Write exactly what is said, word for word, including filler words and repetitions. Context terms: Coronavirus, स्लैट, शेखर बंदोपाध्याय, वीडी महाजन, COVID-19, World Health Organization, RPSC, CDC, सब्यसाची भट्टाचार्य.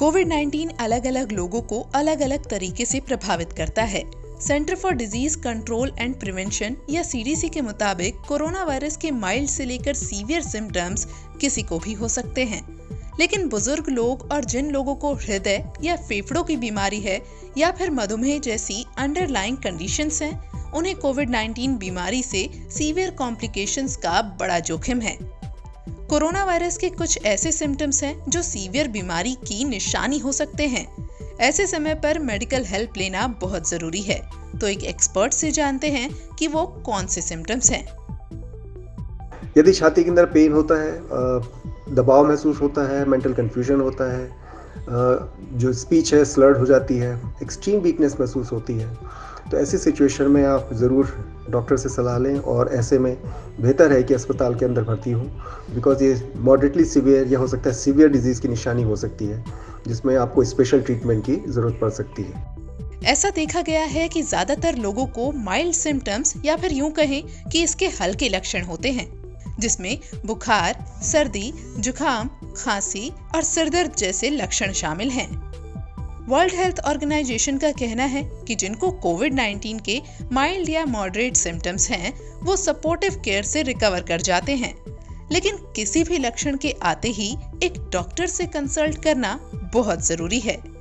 Covid nineteen अलग अलग लोगों को अलग अलग तरीके से प्रभावित करता है। Centre for disease control and prevention या सी डी सी के मुताबिक कोरोना वायरस के माइल्ड से लेकर सीवियर सिम्टम्स किसी को भी हो सकते हैं, लेकिन बुजुर्ग लोग और जिन लोगों को हृदय या फेफड़ों की बीमारी है या फिर मधुमेह जैसी अंडरलाइंग कंडीशंस हैं, उन्हें कोविड नाइन्टीन बीमारी से सीवियर कॉम्प्लिकेशंस का बड़ा जोखिम है। कोरोना वायरस के कुछ ऐसे सिम्टम्स हैं जो सीवियर बीमारी की निशानी हो सकते हैं। ऐसे समय पर मेडिकल हेल्प लेना बहुत जरूरी है। तो एक एक्सपर्ट से जानते हैं कि वो कौन से सिम्टम्स हैं। यदि छाती के अंदर पेन होता है, दबाव महसूस होता है, मेंटल कंफ्यूजन होता है, जो स्पीच है स्लर्ड हो जाती है, एक्सट्रीम वीकनेस महसूस होती है, तो ऐसी सिचुएशन में आप ज़रूर डॉक्टर से सलाह लें और ऐसे में बेहतर है कि अस्पताल के अंदर भर्ती हो, बिकॉज़ ये मॉडरेटली सीवियर या हो सकता है सीवियर डिजीज़ की निशानी हो सकती है, जिसमें आपको स्पेशल ट्रीटमेंट की ज़रूरत पड़ सकती है। ऐसा देखा गया है कि ज़्यादातर लोगों को माइल्ड सिम्टम्स या फिर यूँ कहें कि इसके हल्के लक्षण होते हैं, जिसमें बुखार, सर्दी, जुकाम, खांसी और सिरदर्द जैसे लक्षण शामिल हैं। वर्ल्ड हेल्थ ऑर्गेनाइजेशन का कहना है कि जिनको कोविड नाइन्टीन के माइल्ड या मॉडरेट सिम्टम्स हैं, वो सपोर्टिव केयर से रिकवर कर जाते हैं, लेकिन किसी भी लक्षण के आते ही एक डॉक्टर से कंसल्ट करना बहुत ज़रूरी है।